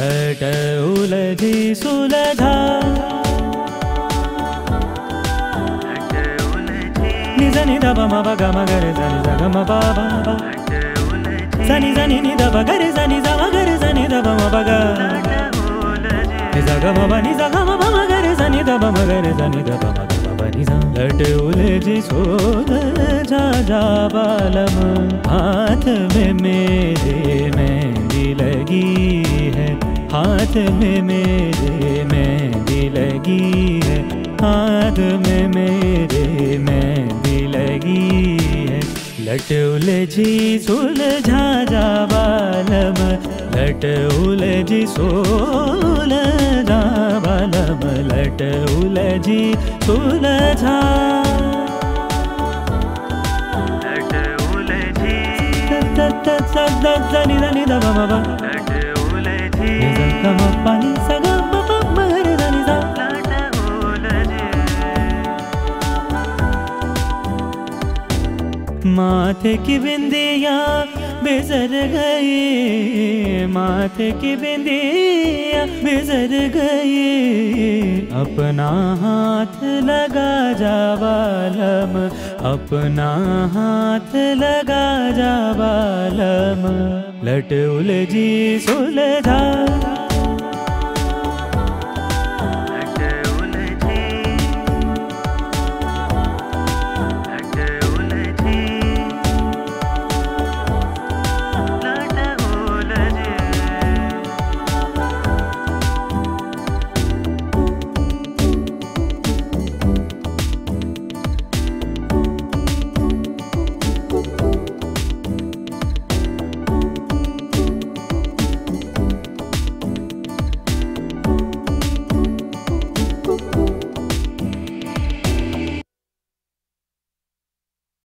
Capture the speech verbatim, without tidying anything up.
लट उलझी सुलझा निजनी दबा मा बा मा गर जनी जगा मा बा बा जनी जनी नि दबा गर जनी जवा गर जनी दबा मा बा गा लट उलझी सुलझा जा बालम। हाथ में मेरे मेहंदी लगी है, हाथ में मेरे मेहंदी लगी है, हाथ में मेरे मेहंदी लगी है। लट उलझी सुलझा जा बालम, लट उलझी सुलझा बालम, लट उलझी सुलझा लट उलझी सनी धनी दबा बाबा लट उलझी पानी सगा माथे की बिंदिया बेजर गई, माथे की बिंदिया बेजर गई, अपना हाथ लगा जा बालम, अपना हाथ लगा जा बालम। लट उलझी सुलझा